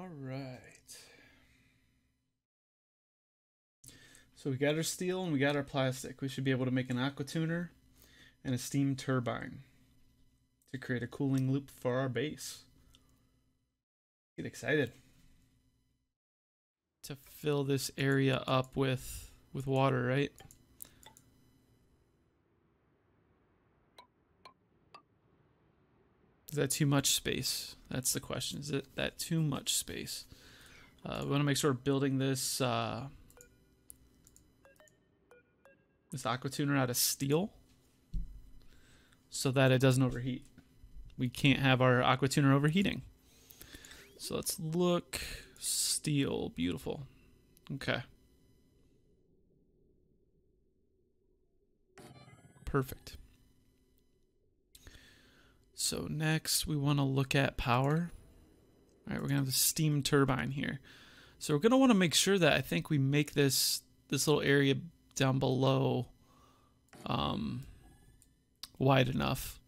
All right. So we got our steel and we got our plastic. We should be able to make an Aquatuner and a steam turbine to create a cooling loop for our base. Get excited. To fill this area up with water, right? Is that too much space? That's the question. Is that too much space? We want to make sure we're building this this Aquatuner out of steel so that it doesn't overheat. We can't have our Aquatuner overheating. So let's look steel, beautiful. Okay. Perfect. So next we want to look at power. All right, we're going to have the steam turbine here. So we're going to want to make sure that I think we make this little area down below wide enough,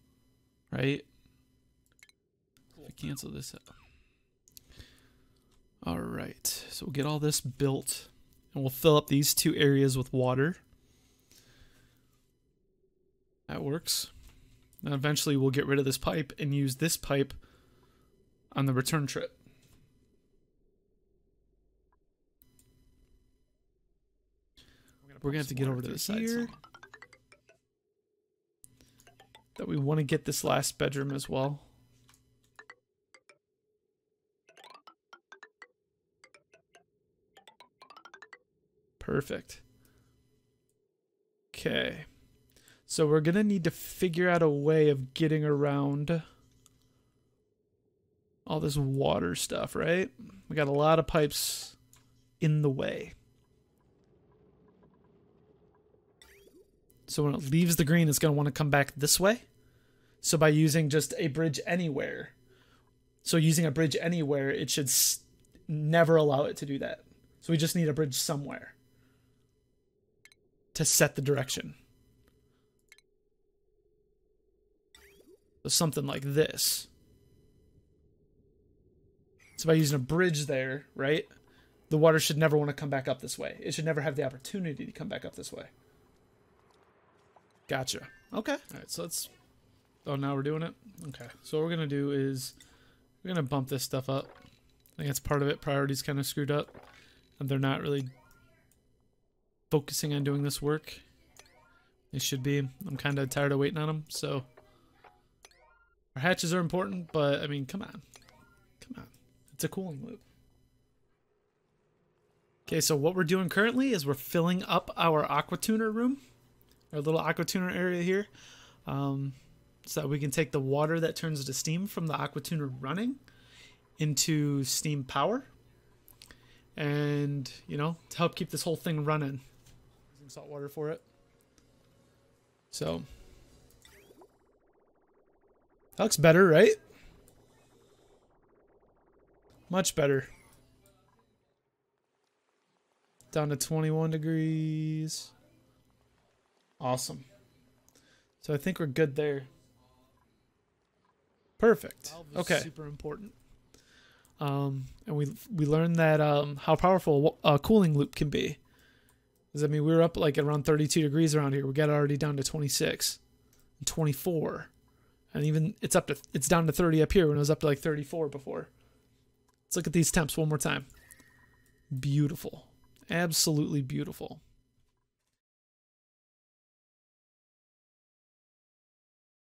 right? If we cancel this out. All right, so we'll get all this built and we'll fill up these two areas with water. That works. And eventually we'll get rid of this pipe and use this pipe on the return trip. We're going to have to get over to the side here. That we want to get this last bedroom as well. Perfect. Okay. So we're going to need to figure out a way of getting around all this water stuff, right? We got a lot of pipes in the way. So when it leaves the green, it's going to want to come back this way. So by using just a bridge anywhere, it should never allow it to do that. So we just need a bridge somewhere to set the direction. So something like this. So by using a bridge there, right, the water should never want to come back up this way. It should never have the opportunity to come back up this way. Gotcha. Okay. All right, so let's... Oh, now we're doing it? Okay. So what we're going to do is we're going to bump this stuff up. I think that's part of it. Priority's kind of screwed up, and they're not really focusing on doing this work. They should be. I'm kind of tired of waiting on them, so... Our hatches are important, but, I mean, come on. Come on. It's a cooling loop. Okay, so what we're doing currently is we're filling up our Aquatuner room, our little Aquatuner area here, so that we can take the water that turns into steam from the Aquatuner running into steam power and, you know, to help keep this whole thing running. Using salt water for it. So... That looks better, right? Much better. Down to 21 degrees. Awesome. So I think we're good there. Perfect. Okay. Super important. And we learned that how powerful a cooling loop can be. Because I mean, we were up like around 32 degrees around here. We got already down to 26, and 24. And even it's down to 30 up here when it was up to like 34 before. Let's look at these temps one more time. Beautiful. Absolutely beautiful.